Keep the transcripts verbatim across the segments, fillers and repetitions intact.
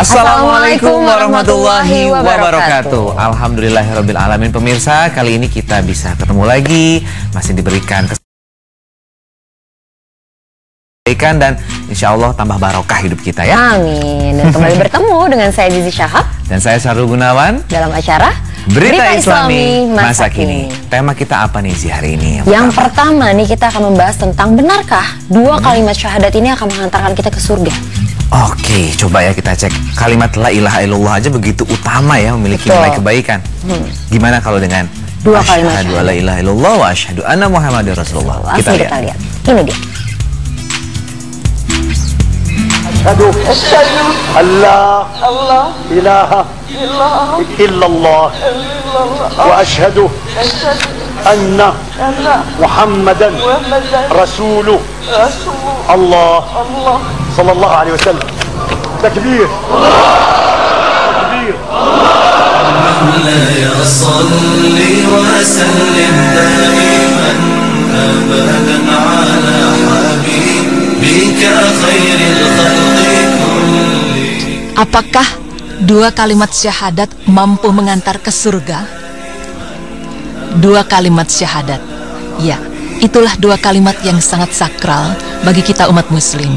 Assalamualaikum warahmatullahi wabarakatuh. Alhamdulillahirabbil alamin. Pemirsa, kali ini kita bisa ketemu lagi, masih diberikan kesehatan dan insya Allah tambah barokah hidup kita ya. Amin. Dan kembali bertemu dengan saya Jizy Syahab dan saya Saru Gunawan dalam acara Berita, Berita Islami Masa Kini. Tema kita apa nih Zia hari ini? Yang, yang pertama? pertama nih kita akan membahas tentang benarkah dua hmm. kalimat syahadat ini akan menghantarkan kita ke surga? Oke, coba ya kita cek. Kalimat la ilaha illallah aja begitu utama ya, memiliki Betul. nilai kebaikan. Hmm. Gimana kalau dengan dua kalimat syahadat? La ilaha illallah wa asyhadu anna Muhammad Rasulullah. Kita lihat. kita lihat. Ini dia. Asyhadu Allah Allah ilaha illallah wa asyhadu anna Muhammadan Rasulullah Allah sallallahu alaihi wasallam. Takbir Takbir Apakah dua kalimat syahadat mampu mengantar ke surga? Dua kalimat syahadat, ya, itulah dua kalimat yang sangat sakral bagi kita umat muslim.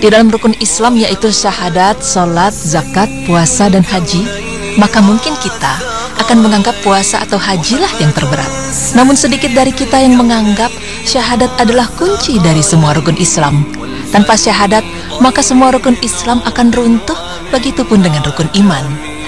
Di dalam rukun Islam yaitu syahadat, sholat, zakat, puasa, dan haji. Maka mungkin kita akan menganggap puasa atau hajilah yang terberat. Namun sedikit dari kita yang menganggap syahadat adalah kunci dari semua rukun Islam. Tanpa syahadat, maka semua rukun Islam akan runtuh, begitupun dengan rukun iman.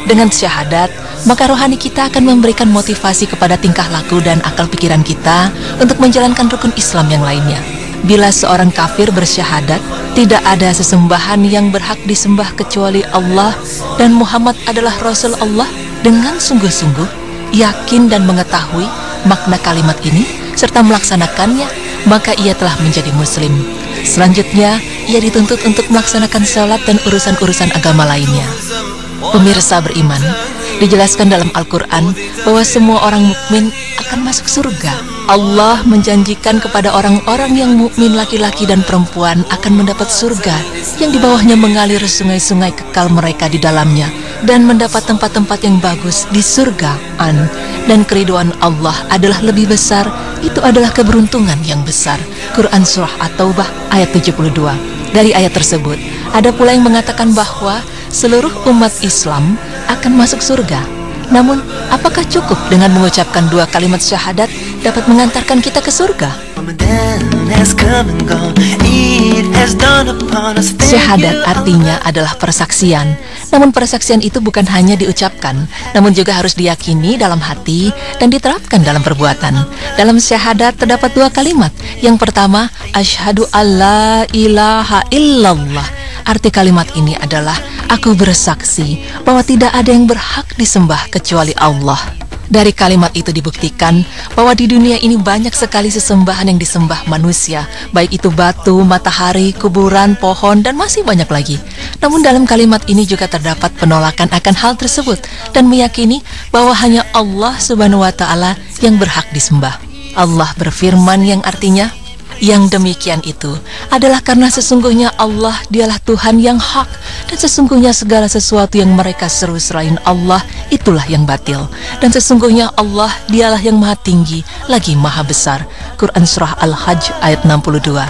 Dengan syahadat, maka rohani kita akan memberikan motivasi kepada tingkah laku dan akal pikiran kita untuk menjalankan rukun Islam yang lainnya. Bila seorang kafir bersyahadat, tidak ada sesembahan yang berhak disembah kecuali Allah, dan Muhammad adalah Rasul Allah, dengan sungguh-sungguh yakin dan mengetahui makna kalimat ini serta melaksanakannya, maka ia telah menjadi muslim. Selanjutnya, ia dituntut untuk melaksanakan salat dan urusan-urusan agama lainnya. Pemirsa beriman, dijelaskan dalam Al-Quran bahwa semua orang mukmin akan masuk surga. Allah menjanjikan kepada orang-orang yang mukmin laki-laki dan perempuan akan mendapat surga yang di bawahnya mengalir sungai-sungai kekal mereka di dalamnya, dan mendapat tempat-tempat yang bagus di surgaan. Dan keriduan Allah adalah lebih besar, itu adalah keberuntungan yang besar. Quran Surah At-Taubah ayat tujuh puluh dua. Dari ayat tersebut, ada pula yang mengatakan bahwa seluruh umat Islam akan masuk surga. Namun, apakah cukup dengan mengucapkan dua kalimat syahadat dapat mengantarkan kita ke surga? Syahadat artinya adalah persaksian. Namun persaksian itu bukan hanya diucapkan, namun juga harus diyakini dalam hati dan diterapkan dalam perbuatan. Dalam syahadat terdapat dua kalimat. Yang pertama, asyhadu alla ilaha illallah. Arti kalimat ini adalah, aku bersaksi bahwa tidak ada yang berhak disembah kecuali Allah. Dari kalimat itu dibuktikan bahwa di dunia ini banyak sekali sesembahan yang disembah manusia, baik itu batu, matahari, kuburan, pohon, dan masih banyak lagi. Namun dalam kalimat ini juga terdapat penolakan akan hal tersebut dan meyakini bahwa hanya Allah Subhanahu wa Ta'ala yang berhak disembah. Allah berfirman yang artinya, yang demikian itu adalah karena sesungguhnya Allah dialah Tuhan yang hak, dan sesungguhnya segala sesuatu yang mereka seru selain Allah itulah yang batil, dan sesungguhnya Allah dialah yang maha tinggi lagi maha besar. Quran Surah Al-Hajj ayat enam puluh dua.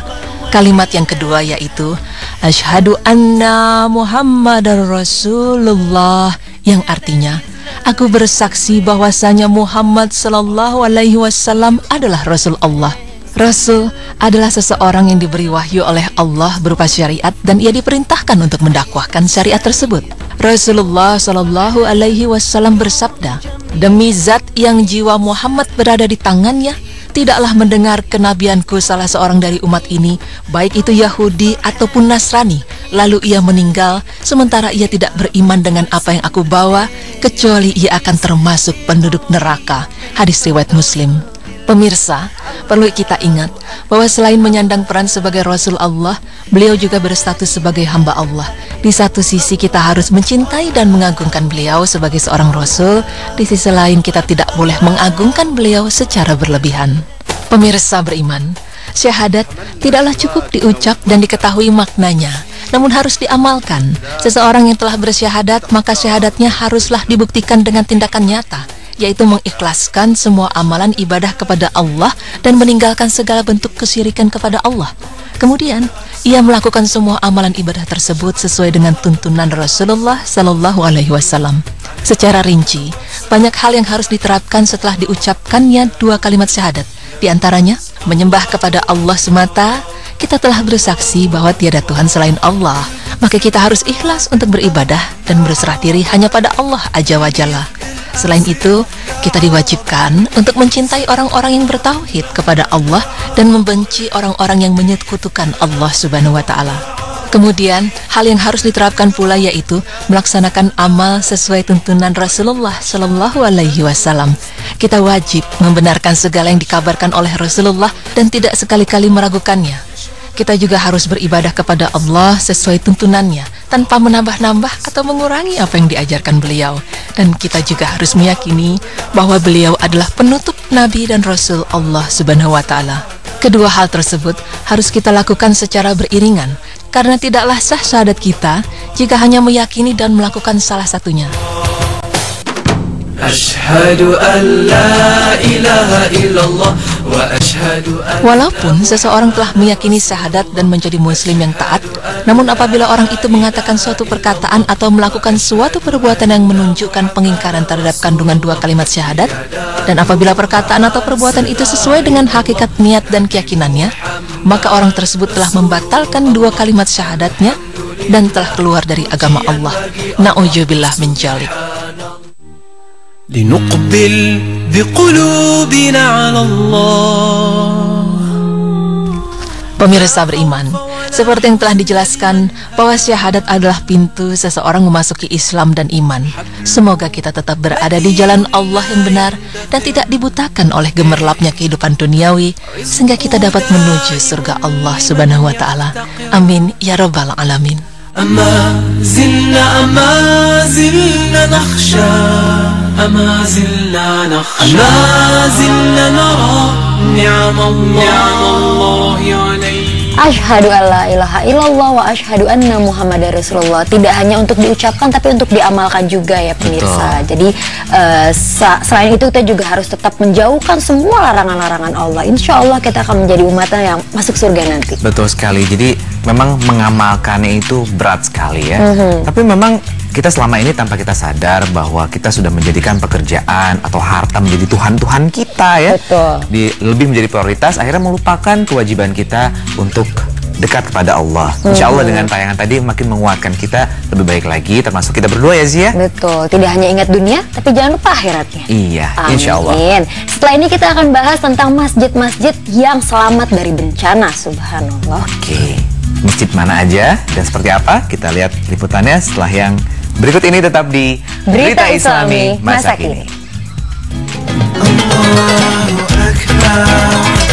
Kalimat yang kedua yaitu asyhadu anna Muhammadar Rasulullah, yang artinya aku bersaksi bahwasanya Muhammad sallallahu alaihi wasallam adalah Rasul Allah. Rasul adalah seseorang yang diberi wahyu oleh Allah berupa syariat, dan ia diperintahkan untuk mendakwahkan syariat tersebut. Rasulullah Shallallahu Alaihi Wasallam bersabda, demi zat yang jiwa Muhammad berada di tangannya, tidaklah mendengar kenabianku salah seorang dari umat ini, baik itu Yahudi ataupun Nasrani, lalu ia meninggal, sementara ia tidak beriman dengan apa yang aku bawa, kecuali ia akan termasuk penduduk neraka. Hadis riwayat Muslim. Pemirsa, perlu kita ingat bahwa selain menyandang peran sebagai Rasul Allah, beliau juga berstatus sebagai hamba Allah. Di satu sisi kita harus mencintai dan mengagungkan beliau sebagai seorang Rasul, di sisi lain kita tidak boleh mengagungkan beliau secara berlebihan. Pemirsa beriman, syahadat tidaklah cukup diucap dan diketahui maknanya, namun harus diamalkan. Seseorang yang telah bersyahadat, maka syahadatnya haruslah dibuktikan dengan tindakan nyata, yaitu mengikhlaskan semua amalan ibadah kepada Allah dan meninggalkan segala bentuk kesyirikan kepada Allah. Kemudian, ia melakukan semua amalan ibadah tersebut sesuai dengan tuntunan Rasulullah Shallallahu Alaihi Wasallam. Secara rinci, banyak hal yang harus diterapkan setelah diucapkannya dua kalimat syahadat. Di antaranya, menyembah kepada Allah semata. Kita telah bersaksi bahwa tiada Tuhan selain Allah, maka kita harus ikhlas untuk beribadah dan berserah diri hanya pada Allah aja wajalla. Selain itu, kita diwajibkan untuk mencintai orang-orang yang bertauhid kepada Allah dan membenci orang-orang yang menyekutukan Allah Subhanahu wa Ta'ala. Kemudian, hal yang harus diterapkan pula yaitu melaksanakan amal sesuai tuntunan Rasulullah Shallallahu Alaihi Wasallam. Kita wajib membenarkan segala yang dikabarkan oleh Rasulullah dan tidak sekali-kali meragukannya. Kita juga harus beribadah kepada Allah sesuai tuntunannya, tanpa menambah-nambah atau mengurangi apa yang diajarkan beliau. Dan kita juga harus meyakini bahwa beliau adalah penutup Nabi dan Rasul Allah Subhanahu wa Ta'ala. Kedua hal tersebut harus kita lakukan secara beriringan, karena tidaklah sah syahadat kita jika hanya meyakini dan melakukan salah satunya. Walaupun seseorang telah meyakini syahadat dan menjadi muslim yang taat, namun apabila orang itu mengatakan suatu perkataan atau melakukan suatu perbuatan yang menunjukkan pengingkaran terhadap kandungan dua kalimat syahadat, dan apabila perkataan atau perbuatan itu sesuai dengan hakikat niat dan keyakinannya, maka orang tersebut telah membatalkan dua kalimat syahadatnya dan telah keluar dari agama Allah. Na'udzubillah min dzalik. لنقبل بقلوبنا على الله. Pemirsa beriman, seperti yang telah dijelaskan bahwa syahadat adalah pintu seseorang memasuki Islam dan iman. Semoga kita tetap berada di jalan Allah yang benar dan tidak dibutakan oleh gemerlapnya kehidupan duniawi, sehingga kita dapat menuju surga Allah Subhanahu wa Ta'ala. Amin ya rabbal alamin. أما زلنا أما زلنا نخشى أما زلنا نخشى أما زلنا نرى نعم الله علينا. Asyhadu alla ilaha illallah wa asyhadu anna Muhammadar Rasulullah. Tidak hanya untuk diucapkan, tapi untuk diamalkan juga ya pemirsa. Betul. Jadi uh, selain itu kita juga harus tetap menjauhkan semua larangan-larangan Allah. Insya Allah kita akan menjadi umatan yang masuk surga nanti. Betul sekali. Jadi memang mengamalkannya itu berat sekali ya. Mm-hmm. Tapi memang kita selama ini tanpa kita sadar bahwa kita sudah menjadikan pekerjaan atau harta menjadi Tuhan-Tuhan kita ya. Betul. Di, lebih menjadi prioritas, akhirnya melupakan kewajiban kita untuk dekat kepada Allah. Insya Allah dengan tayangan tadi makin menguatkan kita lebih baik lagi, termasuk kita berdua ya Zia. Betul, tidak hanya ingat dunia, tapi jangan lupa akhiratnya. Iya, amin. Insya Allah. Setelah ini kita akan bahas tentang masjid-masjid yang selamat dari bencana, subhanallah. Oke, masjid mana aja dan seperti apa? Kita lihat liputannya setelah yang berikut ini. Tetap di Berita, Berita Islami Masa Kini. Masa Kini.